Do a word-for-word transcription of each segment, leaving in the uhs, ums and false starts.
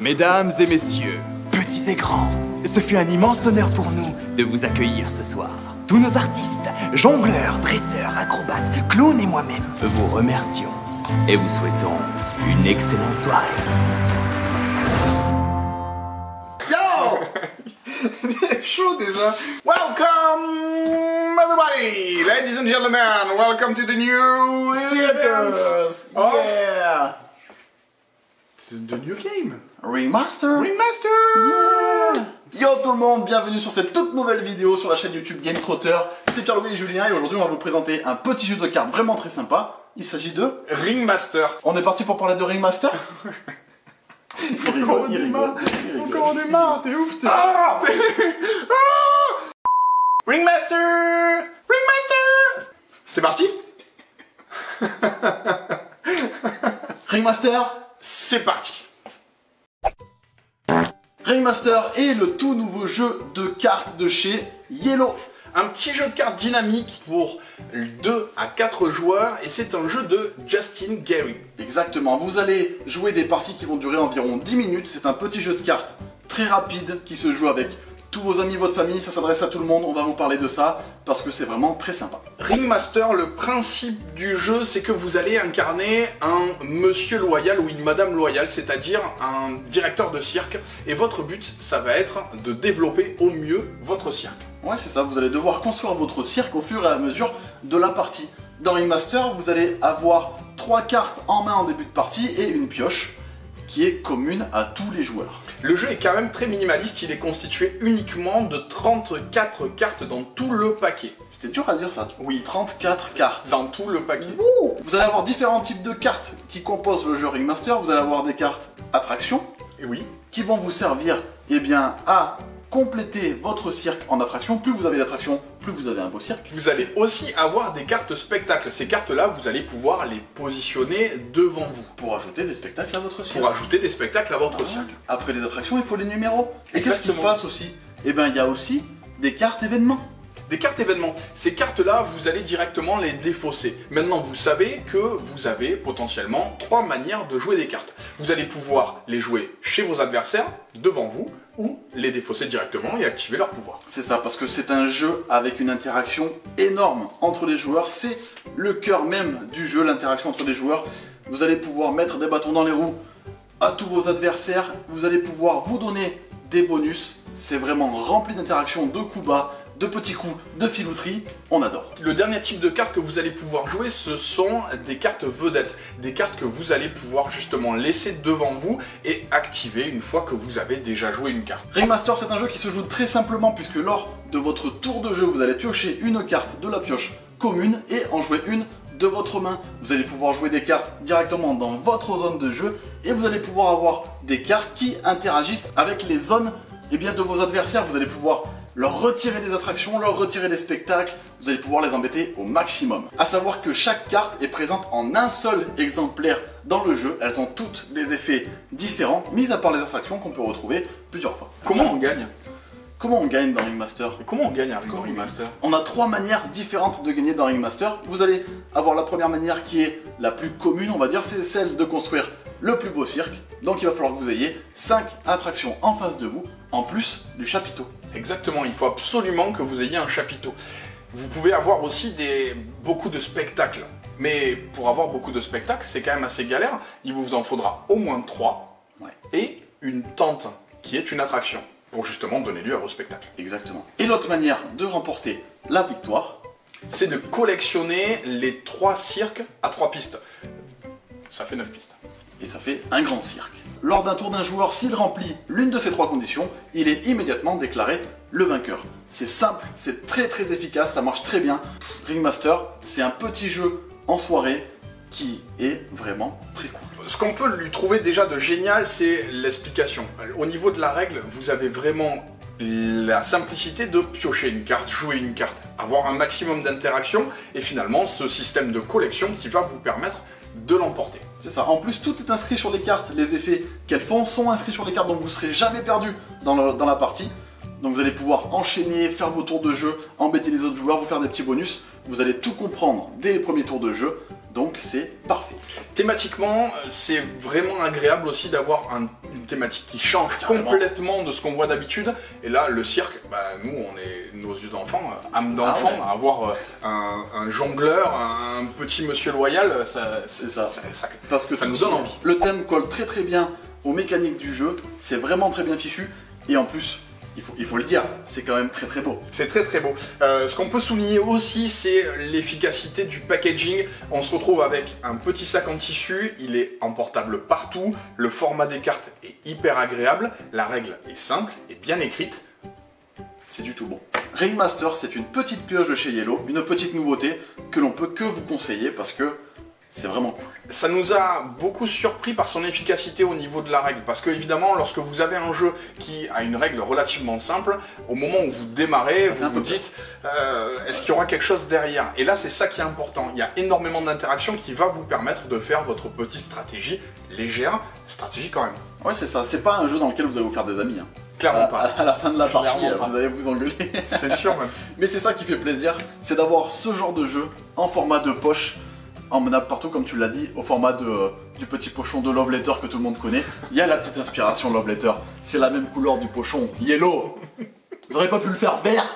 Mesdames et messieurs, petits et grands, ce fut un immense honneur pour nous de vous accueillir ce soir. Tous nos artistes, jongleurs, dresseurs, acrobates, clowns et moi-même vous remercions et vous souhaitons une excellente soirée. Yo! Il est chaud déjà. Welcome everybody, ladies and gentlemen, welcome to the new sequence. Yeah. The new game. Remaster. Remaster. Yeah. Yo tout le monde, bienvenue sur cette toute nouvelle vidéo sur la chaîne YouTube Game Trotter. C'est Pierre-Louis et Julien et aujourd'hui on va vous présenter un petit jeu de cartes vraiment très sympa. Il s'agit de Ringmaster. On est parti pour parler de Ringmaster. Il faut qu'on en démarre, t'es ouf, t'es ah ah Ringmaster Ringmaster C'est parti. Ringmaster, c'est parti. Ringmaster est le tout nouveau jeu de cartes de chez Yellow. Un petit jeu de cartes dynamique pour deux à quatre joueurs et c'est un jeu de Justin Gary. Exactement, vous allez jouer des parties qui vont durer environ dix minutes. C'est un petit jeu de cartes très rapide qui se joue avec tous vos amis, votre famille, ça s'adresse à tout le monde. On va vous parler de ça parce que c'est vraiment très sympa. Ringmaster, le principe du jeu, c'est que vous allez incarner un monsieur loyal ou une madame loyale, c'est-à-dire un directeur de cirque. Et votre but, ça va être de développer au mieux votre cirque. Ouais, c'est ça, vous allez devoir construire votre cirque au fur et à mesure de la partie. Dans Ringmaster, vous allez avoir trois cartes en main en début de partie et une pioche qui est commune à tous les joueurs. Le jeu est quand même très minimaliste, il est constitué uniquement de trente-quatre cartes dans tout le paquet. C'était dur à dire ça. Oui, trente-quatre cartes. Dans tout le paquet. Ouh, vous allez avoir différents types de cartes qui composent le jeu Ringmaster. Vous allez avoir des cartes attraction, et oui, qui vont vous servir eh bien, à compléter votre cirque en attraction. Plus vous avez d'attractions, plus vous avez un beau cirque. Vous allez aussi avoir des cartes spectacles. Ces cartes-là, vous allez pouvoir les positionner devant vous. Pour ajouter des spectacles à votre cirque. Pour ajouter des spectacles à votre ah, cirque. Après les attractions, il faut les numéros. Et qu'est-ce qui se passe aussi? Eh bien, il y a aussi des cartes événements. Des cartes événements. Ces cartes-là, vous allez directement les défausser. Maintenant, vous savez que vous avez potentiellement trois manières de jouer des cartes. Vous allez pouvoir les jouer chez vos adversaires, devant vous, ou les défausser directement et activer leur pouvoir. C'est ça, parce que c'est un jeu avec une interaction énorme entre les joueurs. C'est le cœur même du jeu, l'interaction entre les joueurs. Vous allez pouvoir mettre des bâtons dans les roues à tous vos adversaires. Vous allez pouvoir vous donner des bonus. C'est vraiment rempli d'interactions, de coups bas, de petits coups, de filouterie, on adore. Le dernier type de cartes que vous allez pouvoir jouer, ce sont des cartes vedettes. Des cartes que vous allez pouvoir justement laisser devant vous et activer une fois que vous avez déjà joué une carte. Ringmaster, c'est un jeu qui se joue très simplement puisque lors de votre tour de jeu, vous allez piocher une carte de la pioche commune et en jouer une de votre main. Vous allez pouvoir jouer des cartes directement dans votre zone de jeu et vous allez pouvoir avoir des cartes qui interagissent avec les zones eh bien, de vos adversaires. Vous allez pouvoir leur retirer des attractions, leur retirer des spectacles, vous allez pouvoir les embêter au maximum. A savoir que chaque carte est présente en un seul exemplaire dans le jeu, elles ont toutes des effets différents, mis à part les attractions qu'on peut retrouver plusieurs fois. Comment on gagne ? Comment on gagne dans Ringmaster ? Et comment on gagne avec Ring Ringmaster ? On a trois manières différentes de gagner dans Ringmaster. Vous allez avoir la première manière qui est la plus commune, on va dire, c'est celle de construire le plus beau cirque. Donc il va falloir que vous ayez cinq attractions en face de vous, en plus du chapiteau. Exactement, il faut absolument que vous ayez un chapiteau. Vous pouvez avoir aussi des... beaucoup de spectacles. Mais pour avoir beaucoup de spectacles, c'est quand même assez galère. Il vous en faudra au moins trois, ouais, et une tente, qui est une attraction, pour justement donner lieu à vos spectacles. Exactement. Et l'autre manière de remporter la victoire, c'est de collectionner les trois cirques à trois pistes. Ça fait neuf pistes. Et ça fait un grand cirque. Lors d'un tour d'un joueur, s'il remplit l'une de ces trois conditions, il est immédiatement déclaré le vainqueur. C'est simple, c'est très très efficace, ça marche très bien. Ringmaster, c'est un petit jeu en soirée qui est vraiment très cool. Ce qu'on peut lui trouver déjà de génial, c'est l'explication. Au niveau de la règle, vous avez vraiment la simplicité de piocher une carte, jouer une carte, avoir un maximum d'interaction et finalement ce système de collection qui va vous permettre de l'emporter. C'est ça, en plus tout est inscrit sur les cartes, les effets qu'elles font sont inscrits sur les cartes, donc vous ne serez jamais perdu dans, le, dans la partie. Donc vous allez pouvoir enchaîner, faire vos tours de jeu, embêter les autres joueurs, vous faire des petits bonus, vous allez tout comprendre dès les premiers tours de jeu, donc c'est parfait. Thématiquement, c'est vraiment agréable aussi d'avoir un, une thématique qui change carrément. Complètement de ce qu'on voit d'habitude. Et là, le cirque, bah, nous, on est nos yeux d'enfant, âme d'enfant, ah ouais. Avoir un, un jongleur, un petit monsieur loyal, ça, c'est ça. Ça, ça, parce que ça nous donne envie. Le thème colle très très bien aux mécaniques du jeu, c'est vraiment très bien fichu, et en plus, Il faut, il faut le dire, c'est quand même très très beau. C'est très très beau. Euh, ce qu'on peut souligner aussi, c'est l'efficacité du packaging. On se retrouve avec un petit sac en tissu, il est emportable partout, le format des cartes est hyper agréable, la règle est simple et bien écrite. C'est du tout bon. Ringmaster, c'est une petite pioche de chez Yellow, une petite nouveauté que l'on peut que vous conseiller parce que c'est vraiment cool. Ça nous a beaucoup surpris par son efficacité au niveau de la règle, parce que évidemment, lorsque vous avez un jeu qui a une règle relativement simple, au moment où vous démarrez, vous vous dites euh, est-ce qu'il y aura quelque chose derrière? Et là, c'est ça qui est important. Il y a énormément d'interactions qui va vous permettre de faire votre petite stratégie légère, stratégie quand même. Oui, c'est ça. C'est pas un jeu dans lequel vous allez vous faire des amis. Hein. Clairement à, pas. À la fin de la partie, euh, vous allez vous engueuler. C'est sûr même. Mais c'est ça qui fait plaisir, c'est d'avoir ce genre de jeu en format de poche. Emmenable partout, comme tu l'as dit, au format de, euh, du petit pochon de Love Letter que tout le monde connaît. Il y a la petite inspiration Love Letter, c'est la même couleur du pochon, yellow. Vous auriez pas pu le faire vert.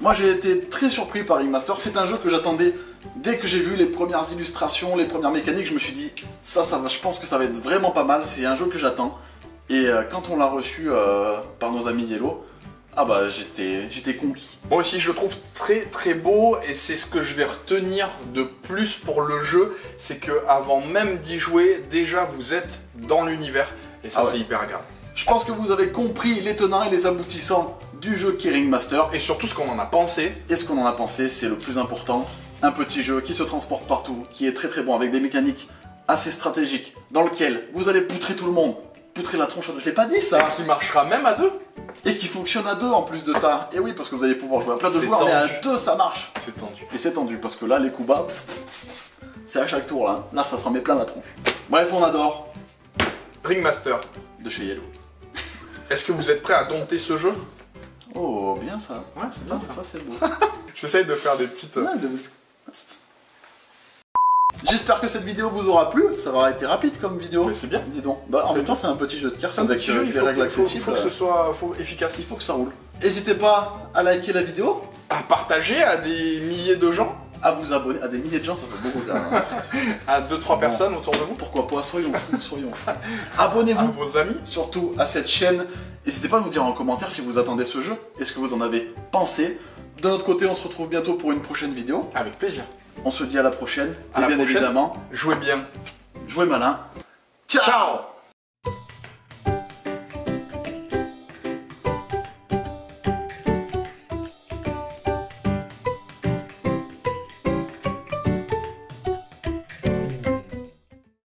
Moi j'ai été très surpris par Ringmaster, c'est un jeu que j'attendais. Dès que j'ai vu les premières illustrations, les premières mécaniques, je me suis dit ça, ça va, je pense que ça va être vraiment pas mal, c'est un jeu que j'attends. Et euh, quand on l'a reçu euh, par nos amis Yellow, ah bah j'étais conquis. Moi aussi je le trouve très très beau et c'est ce que je vais retenir de plus pour le jeu, c'est que avant même d'y jouer, déjà vous êtes dans l'univers et ça ah ouais. C'est hyper agréable. Je pense que vous avez compris les tenants et les aboutissants du jeu Ringmaster et surtout ce qu'on en a pensé. Et ce qu'on en a pensé, c'est le plus important, un petit jeu qui se transporte partout, qui est très très bon avec des mécaniques assez stratégiques dans lequel vous allez poutrer tout le monde, poutrer la tronche, je l'ai pas dit ça. Et qui marchera même à deux. Et qui fonctionne à deux en plus de ça. Et oui, parce que vous allez pouvoir jouer à plein de joueurs, tendu. Mais à deux ça marche. C'est tendu. Et c'est tendu, parce que là, les coups bas, c'est à chaque tour là. Là, ça s'en met plein la tronche. Bref, on adore. Ringmaster. De chez Yellow. Est-ce que vous êtes prêts à dompter ce jeu? Oh, bien ça. Ouais, c'est ça, ça, ça c'est beau. J'essaye de faire des petites... Ouais, de... J'espère que cette vidéo vous aura plu, ça aura été rapide comme vidéo. Mais c'est bien, dis donc. Bah, en même temps, c'est un petit jeu de cartes avec jeu, euh, des règles accessibles. Il faut que ce soit faut, efficace, il faut que ça roule. N'hésitez pas à liker la vidéo, à partager à des milliers de gens, à vous abonner à des milliers de gens, ça fait beaucoup. Là, hein. À deux trois personnes autour de vous, pourquoi pas, soyons fous, soyons fous. Abonnez-vous, vos amis, surtout à cette chaîne. N'hésitez pas à nous dire en commentaire si vous attendez ce jeu et ce que vous en avez pensé. De notre côté, on se retrouve bientôt pour une prochaine vidéo. Avec plaisir. On se dit à la prochaine, à et la bien prochaine. Évidemment, jouez bien, jouez malin, ciao, ciao.